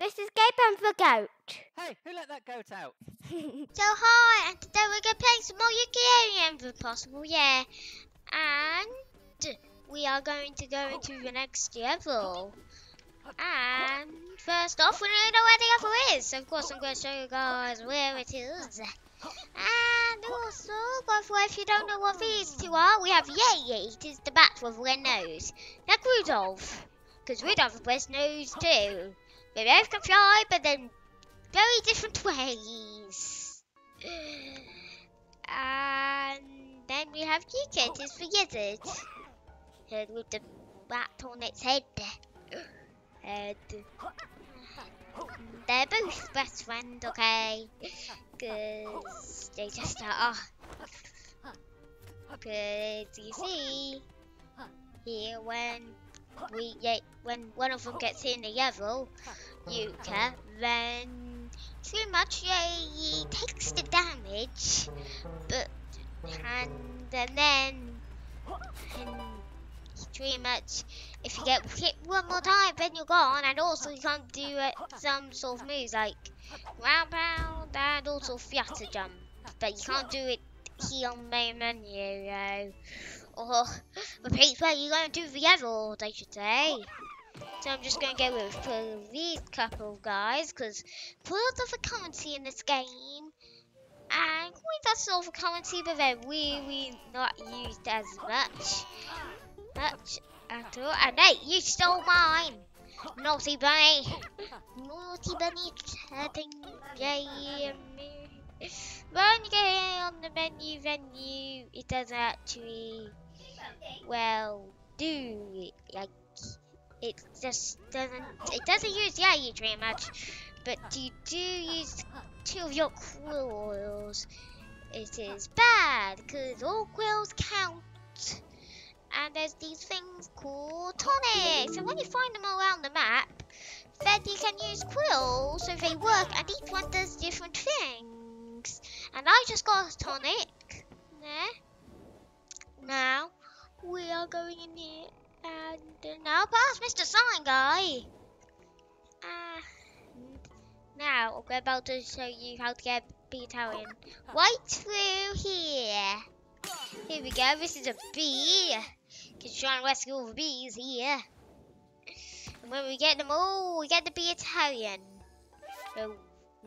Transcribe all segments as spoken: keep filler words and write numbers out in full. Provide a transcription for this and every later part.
This is Gabe and the Goat. Hey, who let that goat out? So hi, and today we're going to play some more Yooka-Laylee if possible, yeah. And we are going to go into the next level. And first off, we don't know where the level is. Of course, I'm going to show you guys where it is. And also, by the way, if you don't know what these two are, we have Yay, it is the bat with a red nose. Like Rudolph, because Rudolph has a red nose too. They both can fly, but in very different ways. And then we have Yooka, it is the lizard. And with the bat on its head. And they're both best friends, okay? Because they just are. Because you see, here when we yeah, when one of them gets in the level, Yooka, then pretty much yeah, takes the damage, but and, and then and pretty much if you get hit one more time, then you're gone, and also you can't do uh, some sort of moves like round round and also theatre jump, but you can't do it here on main menu. Uh, Or repeat where you're going to do the level, I should say. So I'm just going to go with uh, these couple guys, because pools of the currency in this game, and coins are sort of currency, but they're really not used as much, much at all. And hey, you stole mine, naughty bunny, naughty bunny. I think yeah, when you go on the menu, then you it doesn't actually. Well, do like it just doesn't. It doesn't use yeah, you pretty much, but you do use two of your quills. It is bad because all quills count, and there's these things called tonics. And when you find them around the map, then you can use quills so they work, and each one does different things. And I just got a tonic there now. We are going in here and uh, now past Mister Sign Guy. And now I'm about to show you how to get Beettalion right through here. Here we go. This is a bee. Cause trying to rescue all the bees here. And when we get them all, we get the Beettalion. So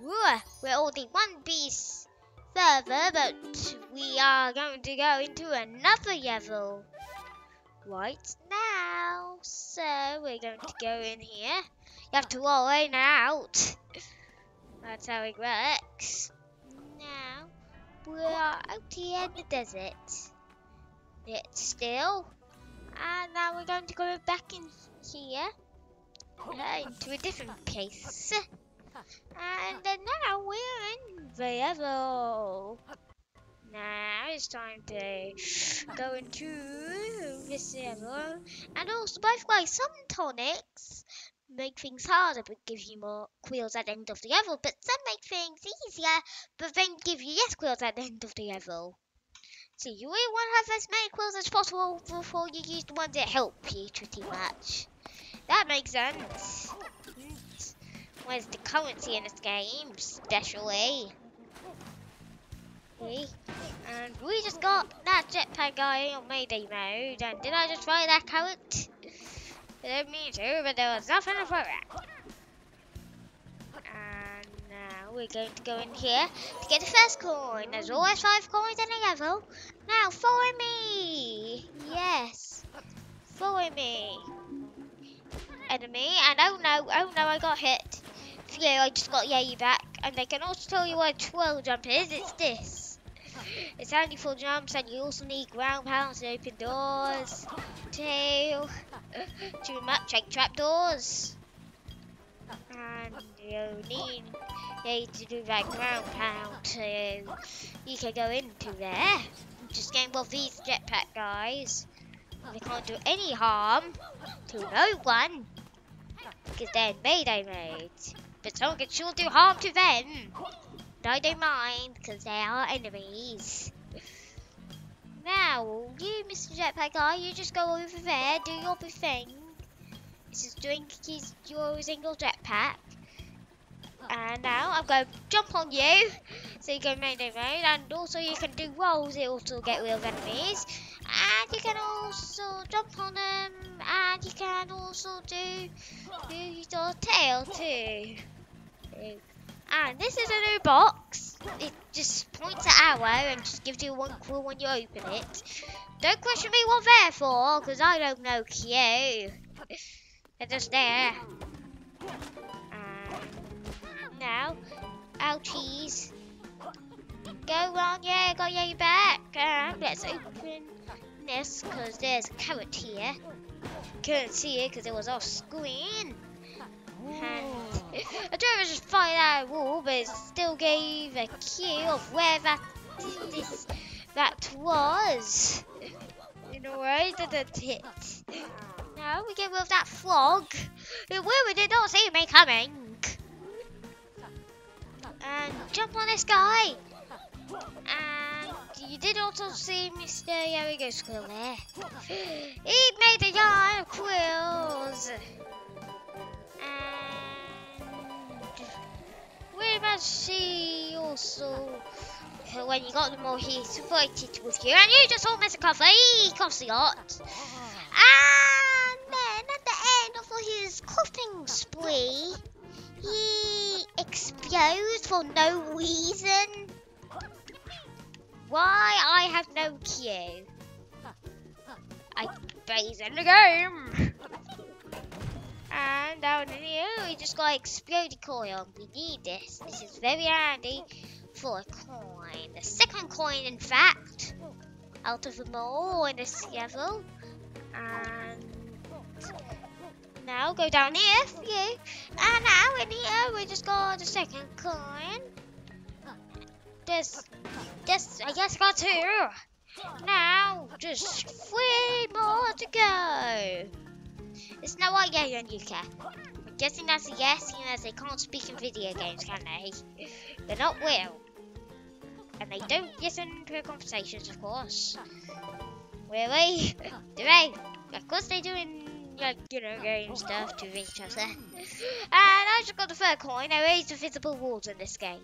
we're only one beast further, but we are going to go into another level right now, so we're going to go in here. You have to roll in and out. That's how it works. Now we are out here in the desert. It's still, and now we're going to go back in here uh, into a different place. And then now we're in the level. Now it's time to go into this level. And also, by the way, some tonics make things harder but give you more quills at the end of the level. But some make things easier but then give you less quills at the end of the level. So you really want to have as many quills as possible before you use the ones that help you pretty much. That makes sense. Where's the currency in this game, especially? And we just got that jetpack guy on Mayday mode. And did I just try that carrot? I didn't mean to, but there was nothing for it. And now uh, we're going to go in here to get the first coin. There's always five coins in a level. Now follow me. Yes, follow me. Enemy, and oh no, oh no, I got hit. Yeah, I just got Yay back. And I can also tell you what a twirl jump is. It's this. It's only for jumps, and you also need ground pounds to open doors. Tail. Too much like trapdoors. And you need Yay to do that ground pound too. You can go into there. Just game off these jetpack guys. They can't do any harm to no one. Because they're Mayday mode. But someone can sure do harm to them. I don't mind, because they are enemies. Now, you Mister Jetpack guy, you just go over there, do your thing. This is doing, he's using your jetpack. right now. I'm going to jump on you, so you can make them right, and also you can do rolls. It also get rid of enemies, and you can also jump on them, and you can also do, do your tail too. And this is a new box. It just points an arrow and just gives you one clue when you open it. Don't question me what they're for, because I don't know Q. They're just there. And now, ouchies. Go on, yeah, got your back. Um, let's open this, because there's a carrot here. Couldn't see it because it was off screen. And I don't know, just find out a wall, but it still gave a cue of where that this that was. You know where it didn't hit. Now we get rid of that frog. It we did not see me coming. And jump on this guy. And you did also see Mister Yeah, we go Squill there. He made a yarn of quills. She also, when you got them all, he fighted with you, and you just all mess a cover. He coughs a lot, and then at the end of his coughing spree, he explodes for no reason. Why? I have no cue. I bet he's in the game. And down in here, we just got exploded coin. We need this. This is very handy for a coin. The second coin, in fact, out of them all in this level. And now go down here for you. And now in here, we just got the second coin. There's, there's, I guess, got two. Now, just three more to go. It's not what yeah, and Yuka. I'm guessing that's a yes, seeing as they can't speak in video games, can they? They're not real. And they don't listen to conversations, of course. Really? Do they? Of course they do in, like, you know, game stuff to reach us there. And I just got the third coin. I raised the visible walls in this game.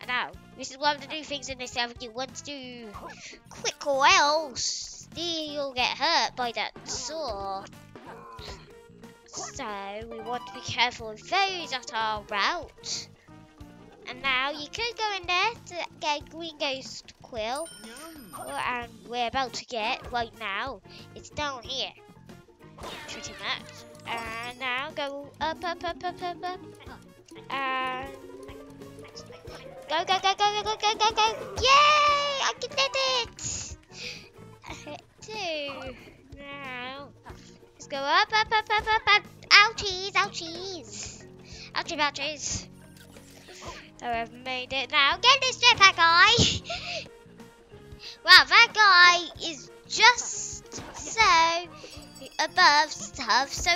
And now, this is one of the new things in this level. You want to do quick or else you'll get hurt by that sword. So we want to be careful of those at our route. And now you could go in there to get a green ghost quill. And we're about to get right now. It's down here. Pretty much. And now go up, up, up, up, up, up. And go, go, go, go, go, go, go, go. Yay! I did it! Two. Now. Let's go up, up, up, up, up, up. Ouchies, ouchies. Ouchie, ouchies. Oh, I've made it now. Get this jetpack guy. Wow, that guy is just so above stuff. So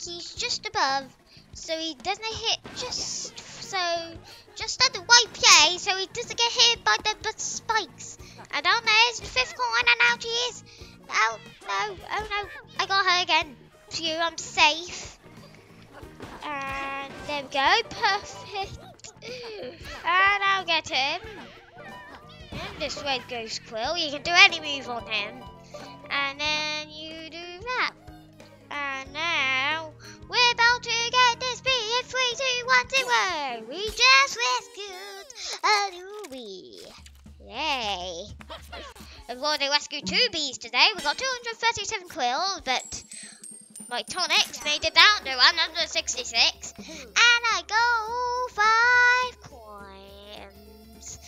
he's just above. So he doesn't hit just so, just at the right place. So he doesn't get hit by the but spikes. And down there's the fifth coin and ouchies. Oh no, oh no, I got her again. Phew, I'm safe. And there we go, perfect. And I'll get him. And this red ghost quill, you can do any move on him. And then you do that. And now, we're about to get this beat in three, two, one, zero. We just rescued a newbie. Yay. I've already rescued two bees today. We got two hundred thirty-seven quills, but my tonics made it down to one hundred sixty-six. And I got five coins.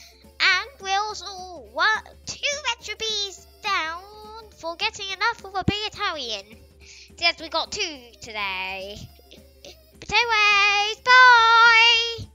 And we also want two retro bees down for getting enough of a Beettalion. Yes, we got two today. But anyways, bye!